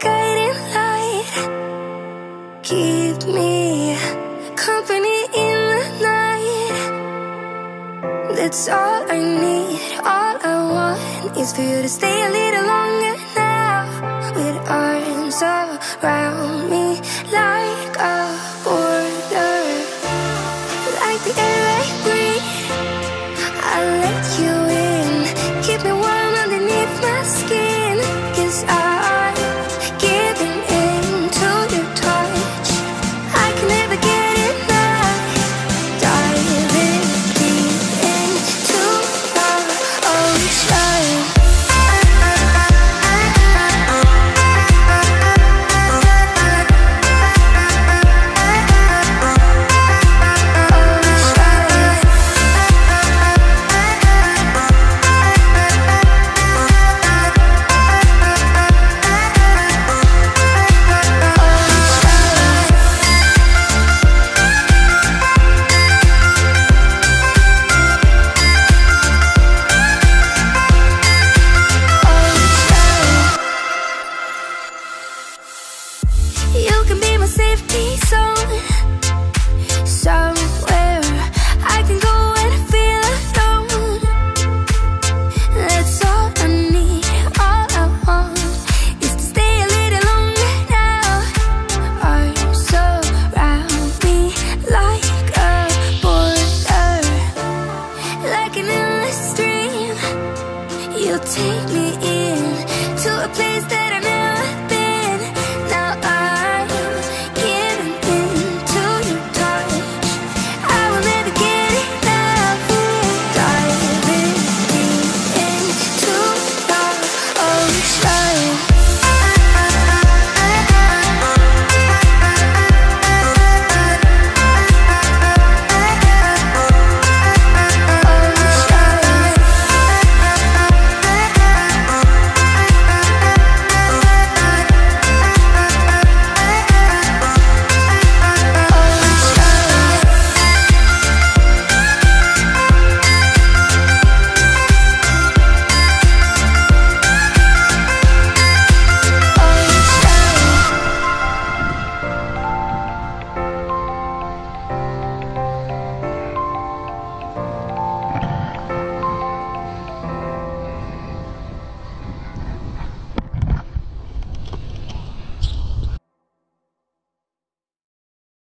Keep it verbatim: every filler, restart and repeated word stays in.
guiding light. Keep me company in the night. That's all I need, all I want is for you to stay a little longer now. With arms around me like a border, like the air I breathe. I let you in, keep me warm underneath my skin. Cause I'm giving in to your touch, I can never get enough. Diving deep into our ocean. You can be my safety zone, somewhere